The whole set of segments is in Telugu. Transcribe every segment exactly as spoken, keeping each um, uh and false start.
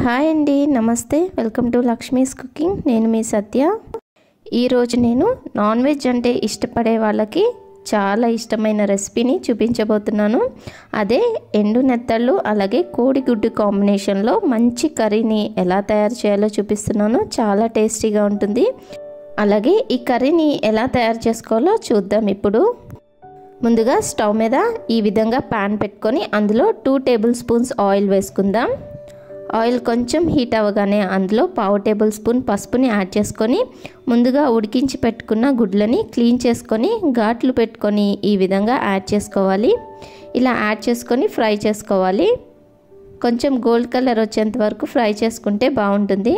హాయ్ అండి నమస్తే వెల్కమ్ టు లక్ష్మీస్ కుకింగ్ నేను మీ సత్య ఈ రోజు నేను నాన్ వెజ్ అంటే ఇష్టపడే వాళ్ళకి చాలా ఇష్టమైన రెసిపీని చూపించబోతున్నాను అదే ఎండు నెత్తళ్ళు అలాగే కోడి గుడ్డు కాంబినేషన్ లో మంచి కర్రీని ఎలా తయారు చేయాలో చూపిస్తున్నాను చాలా టేస్టీగా ఉంటుంది అలాగే ఈ కర్రీని ఎలా తయారు చేసుకోవాలో చూద్దాం ఇప్పుడు ముందుగా స్టవ్ మీద ఈ విధంగా pan పెట్టుకొని అందులో टू టేబుల్ స్పూన్స్ ఆయిల్ వేసుకుందాం ఆయిల్ కొంచెం హీట్ అవగానే అందులో పావు టేబుల్ స్పూన్ పసుపుని యాడ్ చేసుకొని ముందుగా ఉడికించి పెట్టుకున్న గుడ్లని క్లీన్ చేసుకొని ఘాట్లు పెట్టుకొని ఈ విధంగా యాడ్ చేసుకోవాలి ఇలా యాడ్ చేసుకొని ఫ్రై చేసుకోవాలి కొంచెం గోల్డ్ కలర్ వచ్చేంత వరకు ఫ్రై చేసుకుంటే బాగుంటుంది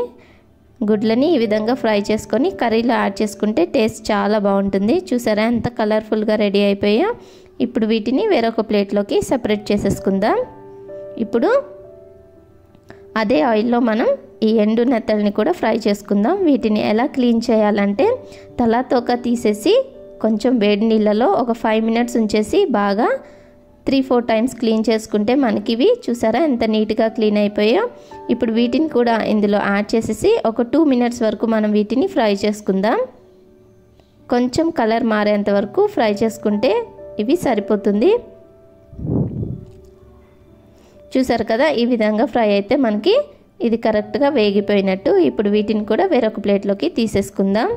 గుడ్లని ఈ విధంగా ఫ్రై చేసుకొని కర్రీలో యాడ్ చేసుకుంటే టేస్ట్ చాలా బాగుంటుంది చూసారా ఎంత కలర్ఫుల్ గా రెడీ అయిపోయా ఇప్పుడు వీటిని వేరొక ప్లేట్ లోకి సెపరేట్ చేసేసుకుందాం ఇప్పుడు అదే ఆయిల్ లో మనం ఈ ఎండు నెత్తళ్ళని కూడా ఫ్రై చేసుకుందాం వీటిని ఎలా క్లీన్ చేయాలంటే తల తోక తీసేసి కొంచెం వేడి నీళ్ళలో ఒక फाइव మినిట్స్ ఉంచేసి బాగా थ्री फोर టైమ్స్ క్లీన్ చేసుకుంటే మనకి ఇవి చూసారా ఎంత నీట్ గా క్లీన్ అయిపోయో ఇప్పుడు వీటిని కూడా ఇందులో యాడ్ చేసేసి ఒక टू మినిట్స్ వరకు మనం వీటిని ఫ్రై చేసుకుందాం కొంచెం కలర్ మారేంత వరకు ఫ్రై చేసుకుంటే ఇవి సరిపోతుంది చూసారు కదా ఈ విధంగా ఫ్రై అయితే మనకి ఇది కరెక్ట్ గా వేగిపోయినట్టు ఇప్పుడు వీటిని కూడా వేరొక ప్లేట్ లోకి తీసేసుకుందాం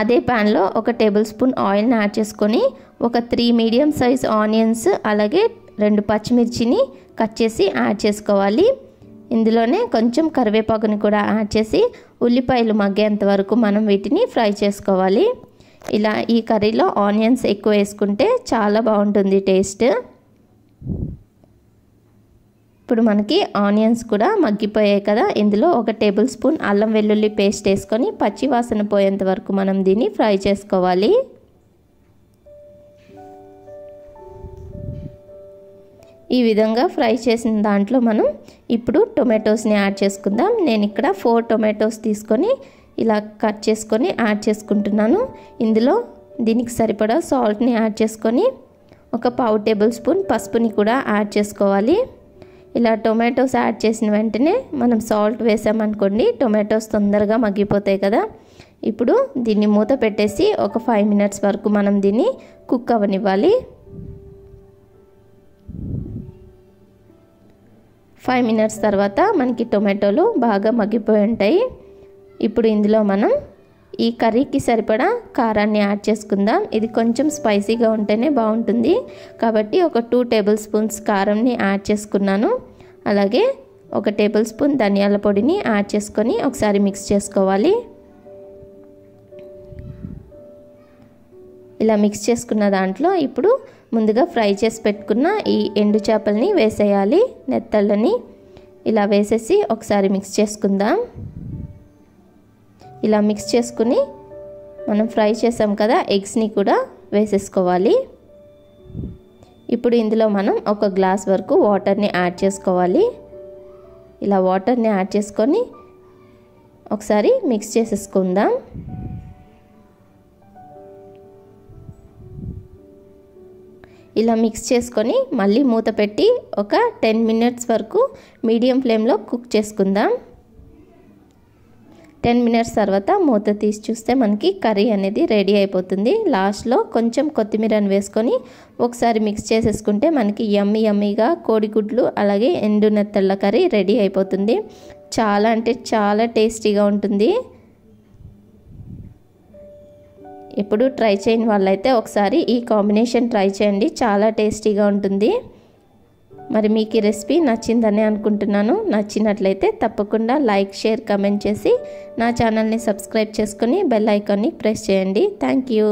అదే pan లో ఒక టేబుల్ స్పూన్ ఆయిల్ ని యాడ్ చేసుకొని ఒక थ्री మీడియం సైజ్ ఆనియన్స్ అలాగే రెండు పచ్చిమిర్చిని కట్ చేసి యాడ్ చేసుకోవాలి ఇందులోనే కొంచెం కరివేపాకుని కూడా యాడ్ చేసి ఉల్లిపాయలు మగ్గేంత వరకు మనం వీటిని ఫ్రై చేసుకోవాలి ఇలా ఈ కర్రీలో ఆనియన్స్ ఎక్కువ వేసుకుంటే చాలా బాగుంటుంది టేస్ట్ ఇప్పుడు మనకి ఆనియన్స్ కూడా మగ్గిపోయాయి కదా ఇందులో ఒక టేబుల్ స్పూన్ అల్లం వెల్లుల్లి పేస్ట్ వేసుకొని పచ్చి వాసన పోయేంత వరకు మనం దీన్ని ఫ్రై చేసుకోవాలి ఈ విధంగా ఫ్రై చేసిన దాంట్లో మనం ఇప్పుడు టొమాటోస్ ని యాడ్ చేసుకుందాం నేను ఇక్కడ फोर టొమాటోస్ తీసుకొని ఇలా కట్ చేసుకొని యాడ్ చేసుకుంటున్నాను ఇందులో దీనికి సరిపడా సాల్ట్ ని యాడ్ చేసుకొని ఒక పావు టేబుల్ స్పూన్ పసుపుని కూడా యాడ్ చేసుకోవాలి ఇలా టొమాటోస్ యాడ్ చేసిన వెంటనే మనం సాల్ట్ వేసాం అనుకోండి టొమాటోస్ తొందరగా మగ్గిపోతాయి కదా ఇప్పుడు దీన్ని మూత పెట్టేసి ఒక फाइव మినిట్స్ వరకు మనం దీన్ని కుక్ అవనివ్వాలి फाइव మినిట్స్ తర్వాత మనకి టొమాటోలు బాగా మగ్గిపోయి ఉంటాయి ఇప్పుడు ఇందులో మనం ఈ కర్రీకి సరిపడా కారాన్ని యాడ్ చేసుకుందాం ఇది కొంచెం స్పైసీగా ఉంటేనే బాగుంటుంది కాబట్టి ఒక टू టేబుల్ స్పూన్స్ కారంని యాడ్ చేసుకున్నాను అలాగే ఒక టేబుల్ స్పూన్ ధనియాల పొడిని యాడ్ చేసుకొని ఒకసారి మిక్స్ చేసుకోవాలి ఇలా మిక్స్ చేసుకున్న దాంట్లో ఇప్పుడు ముందుగా ఫ్రై చేసి పెట్టుకున్న ఈ ఎండు చేపల్ని వేసేయాలి నెత్తళ్ళని ఇలా వేసేసి ఒకసారి మిక్స్ చేసుకుందాం ఇలా మిక్స్ చేసుకుని మనం ఫ్రై చేసాం కదా ఎగ్స్ ని కూడా వేసేసుకోవాలి ఇప్పుడు ఇందులో మనం ఒక గ్లాస్ వరకు వాటర్ ని యాడ్ చేసుకోవాలి ఇలా వాటర్ ని యాడ్ చేసుకొని ఒకసారి మిక్స్ చేసేసుకుందాం ఇలా మిక్స్ చేసుకొని మళ్ళీ మూత పెట్టి ఒక टेन మినిట్స్ వరకు మీడియం ఫ్లేమ్ లో కుక్ చేసుకుందాం टेन మినిట్స్ తర్వాత మూత తీసి చూస్తే మనకి కర్రీ అనేది రెడీ అయిపోతుంది లాస్ట్ లో కొంచెం కొత్తిమీరని వేసుకొని ఒకసారి మిక్స్ చేసేసుకుంటే మనకి యమ్మీ యమ్మీగా కోడి గుడ్లు అలాగే ఎండు నెత్తళ్ళ కర్రీ రెడీ అయిపోతుంది చాలా అంటే చాలా టేస్టీగా ఉంటుంది ఎప్పుడు ట్రై చేయని వాళ్ళైతే ఒకసారి ఈ కాంబినేషన్ ట్రై చేయండి చాలా టేస్టీగా ఉంటుంది మరి మీకు ఈ రెసిపీ నచ్చిందని అనుకుంటున్నాను నచ్చినట్లయితే తప్పకుండా లైక్ షేర్ కామెంట్ చేసి నా ఛానల్ని సబ్స్క్రైబ్ చేసుకొని బెల్ ఐకాన్ని ప్రెస్ చేయండి థాంక్యూ